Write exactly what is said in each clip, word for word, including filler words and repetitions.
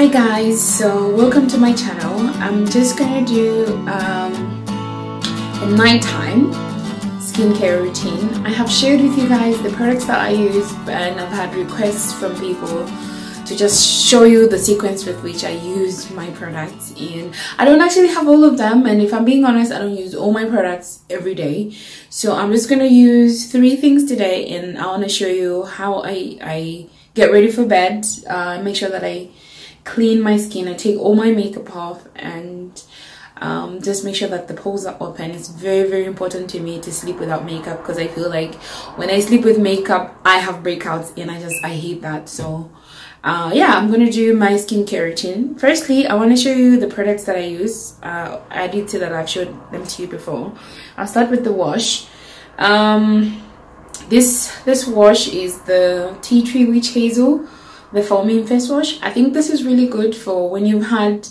Hi guys, so welcome to my channel. I'm just gonna do um, a nighttime skincare routine. I have shared with you guys the products that I use, and I've had requests from people to just show you the sequence with which I use my products, and I don't actually have all of them, and if I'm being honest, I don't use all my products every day. So I'm just gonna use three things today, and I want to show you how I, I get ready for bed, uh, make sure that I clean my skin, I take all my makeup off, and um, just make sure that the pores are open. It's very very important to me to sleep without makeup, because I feel like when I sleep with makeup I have breakouts, and I just I hate that. So uh, yeah, I'm gonna do my skincare routine. Firstly, I want to show you the products that I use. uh, I did say that I've showed them to you before. I'll start with the wash. um, this this wash is the Tea Tree Witch Hazel, the foaming face wash. I think this is really good for when you've had,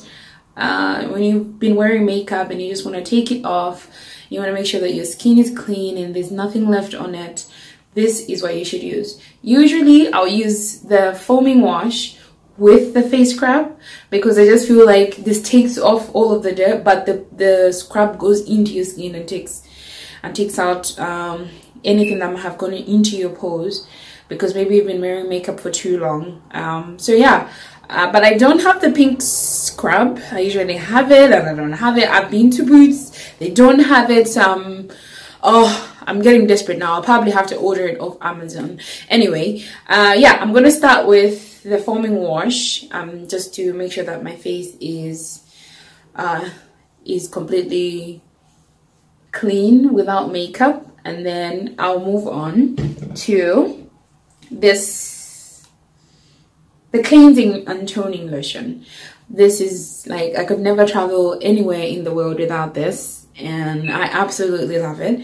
uh, when you've been wearing makeup and you just want to take it off. You want to make sure that your skin is clean and there's nothing left on it. This is what you should use. Usually, I'll use the foaming wash with the face scrub, because I just feel like this takes off all of the dirt, but the the scrub goes into your skin and takes and takes out um, anything that might have gone into your pores, because maybe you've been wearing makeup for too long. Um, so yeah, uh, but I don't have the pink scrub. I usually have it and I don't have it. I've been to Boots, they don't have it. Um, oh, I'm getting desperate now. I'll probably have to order it off Amazon. Anyway, uh, yeah, I'm gonna start with the foaming wash, um, just to make sure that my face is, uh, is completely clean without makeup. And then I'll move on to this the cleansing and toning lotion. This is like, I could never travel anywhere in the world without this, and I absolutely love it.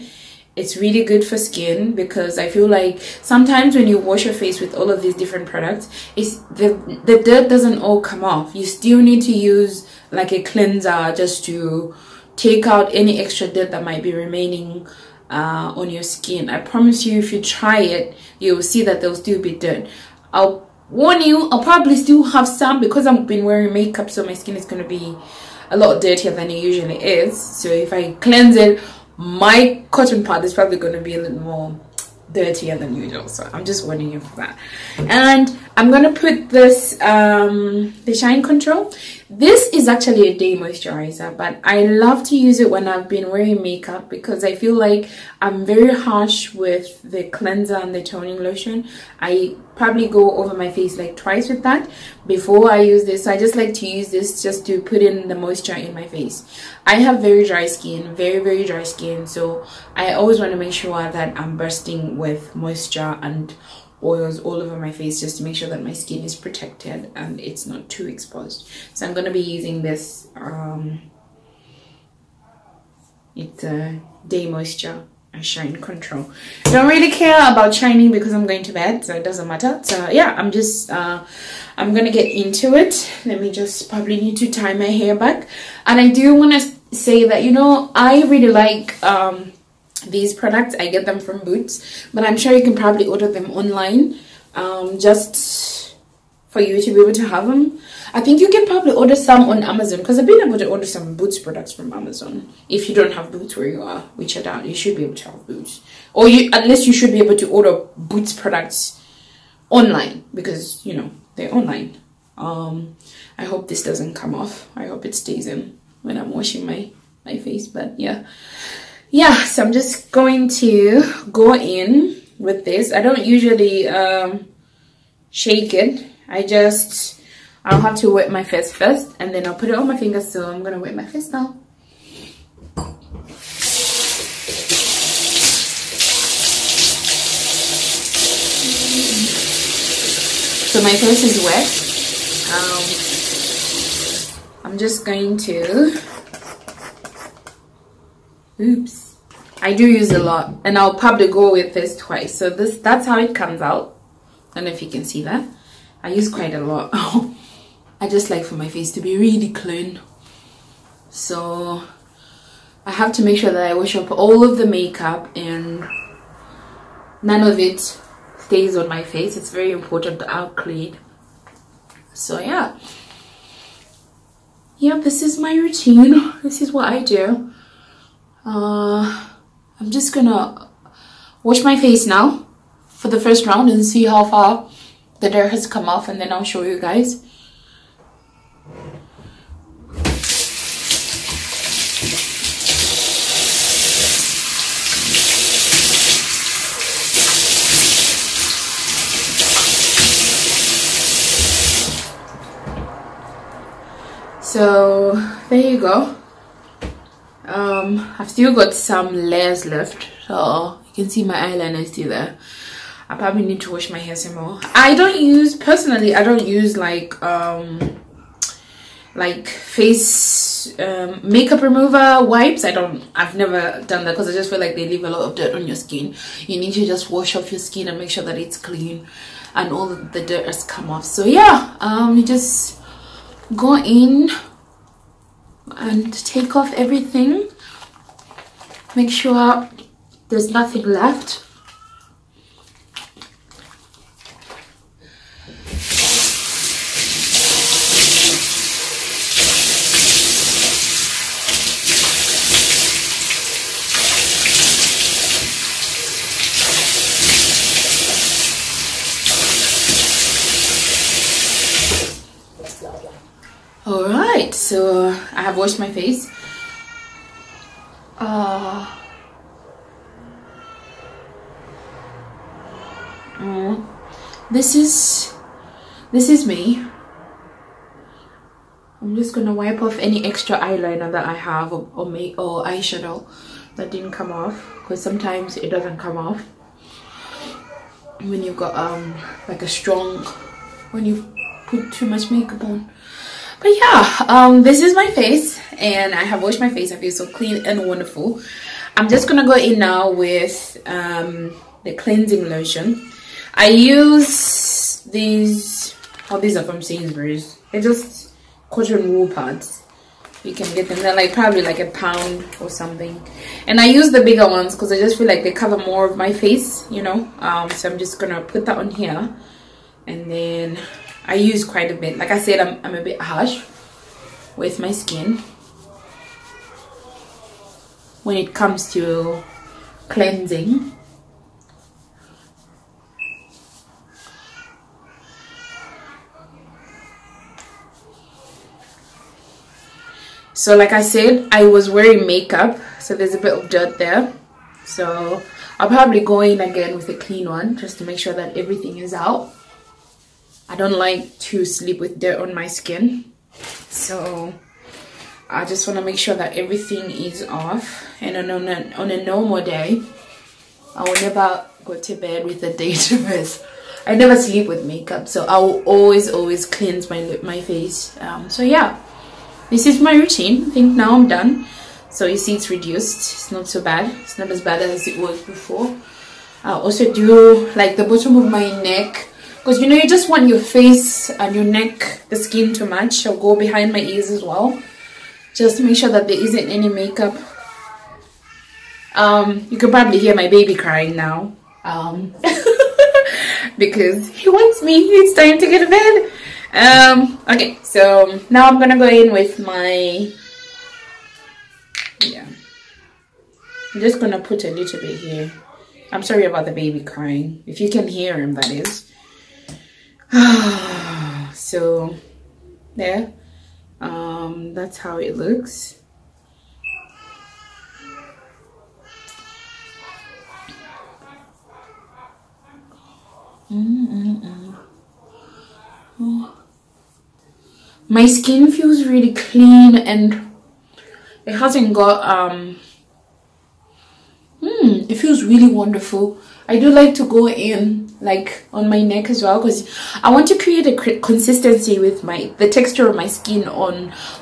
It's really good for skin, because I feel like sometimes when you wash your face with all of these different products, it's the the dirt doesn't all come off. You still need to use like a cleanser just to take out any extra dirt that might be remaining Uh, on your skin. I promise you, if you try it, you'll see that there'll still be dirt. I'll warn you, I'll probably still have some, because I've been wearing makeup, so my skin is going to be a lot dirtier than it usually is. So if I cleanse it, my cotton pad is probably going to be a little more dirtier than usual, so I'm just warning you for that. And I'm gonna put this um the shine control. This is actually a day moisturizer, but I love to use it when I've been wearing makeup, because I feel like I'm very harsh with the cleanser and the toning lotion. I probably go over my face like twice with that before I use this. So I just like to use this just to put in the moisture in my face. I have very dry skin, very very dry skin, so I always want to make sure that I'm bursting with moisture and oils all over my face, just to make sure that my skin is protected and it's not too exposed. So I'm going to be using this, um, it's a day moisture and shine control. I don't really care about shining because I'm going to bed, so it doesn't matter. So yeah, I'm just uh, I'm gonna get into it. Let me just probably need to tie my hair back. And I do want to say that, you know, I really like um, these products. I get them from Boots, but I'm sure you can probably order them online, um, just for you to be able to have them. I think you can probably order some on Amazon, because I've been able to order some Boots products from Amazon. If you don't have Boots where you are, which I doubt, you should be able to have Boots, or you at least you should be able to order Boots products online, because you know they're online. Um, I hope this doesn't come off. I hope it stays in when I'm washing my my face. But yeah, yeah. So I'm just going to go in with this. I don't usually um, shake it. I just I'll have to wet my face first, and then I'll put it on my fingers, so I'm gonna wet my face now. So my face is wet. Um, I'm just going to, oops. I do use a lot, and I'll probably go with this twice. So this, that's how it comes out. I don't know if you can see that. I use quite a lot. I just like for my face to be really clean, so I have to make sure that I wash up all of the makeup and none of it stays on my face. It's very important that I'll clean. So yeah, yep, this is my routine. This is what I do. Uh, I'm just gonna wash my face now for the first round and see how far the dirt has come off, and then I'll show you guys. So there you go. um I've still got some layers left, so you can see my eyeliner is still there. I probably need to wash my hair some more. I don't use personally I don't use like um like face um, makeup remover wipes. I don't I've never done that because I just feel like they leave a lot of dirt on your skin. You need to just wash off your skin and make sure that it's clean and all the dirt has come off. So yeah, um you just go in and take off everything, make sure there's nothing left. Alright, so I have washed my face. Uh, mm, this is this is me. I'm just gonna wipe off any extra eyeliner that I have, or or, make, or eyeshadow that didn't come off, because sometimes it doesn't come off when you've got um like a strong, when you put too much makeup on. But yeah, um, this is my face, and I have washed my face. I feel so clean and wonderful. I'm just gonna go in now with um, the cleansing lotion. I use these, oh, these are from Sainsbury's. They're just cotton wool pads. You can get them. They're like probably like a pound or something. And I use the bigger ones because I just feel like they cover more of my face, you know. Um, so I'm just gonna put that on here, and then I use quite a bit. Like I said, I'm, I'm a bit harsh with my skin when it comes to cleansing. So like I said, I was wearing makeup, so there's a bit of dirt there. So I'll probably go in again with a clean one just to make sure that everything is out. I don't like to sleep with dirt on my skin, so I just want to make sure that everything is off. And on a, on a normal day, I will never go to bed with a dirty face. I never sleep with makeup, so I will always always cleanse my, my face. Um, so yeah, this is my routine. I think now I'm done. So you see it's reduced, it's not so bad, it's not as bad as it was before. I also do like the bottom of my neck, because you know, you just want your face and your neck, the skin to match. I'll go behind my ears as well, just to make sure that there isn't any makeup. Um, you can probably hear my baby crying now, um, because he wants me. It's time to get to bed. Um, okay, so now I'm gonna go in with my, yeah, I'm just gonna put a little bit here. I'm sorry about the baby crying, if you can hear him, that is. So there, um, that's how it looks. Mm -mm -mm. Oh. My skin feels really clean, and it hasn't got um mm, it feels really wonderful. I do like to go in like on my neck as well, because I want to create a consistency with my the texture of my skin on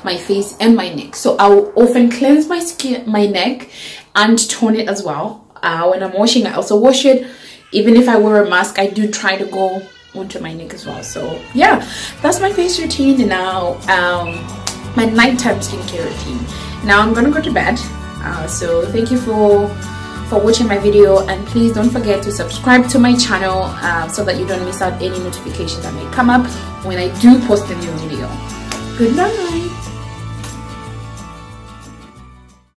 my face and my neck. So I will often cleanse my skin, my neck, and tone it as well. Uh, when I'm washing, I also wash it. Even if I wear a mask, I do try to go onto my neck as well. So yeah, that's my face routine, and now um, my nighttime skincare routine. Now I'm gonna go to bed. Uh, so thank you for. for watching my video, and please don't forget to subscribe to my channel uh, so that you don't miss out any notification that may come up when I do post a new video. Good night.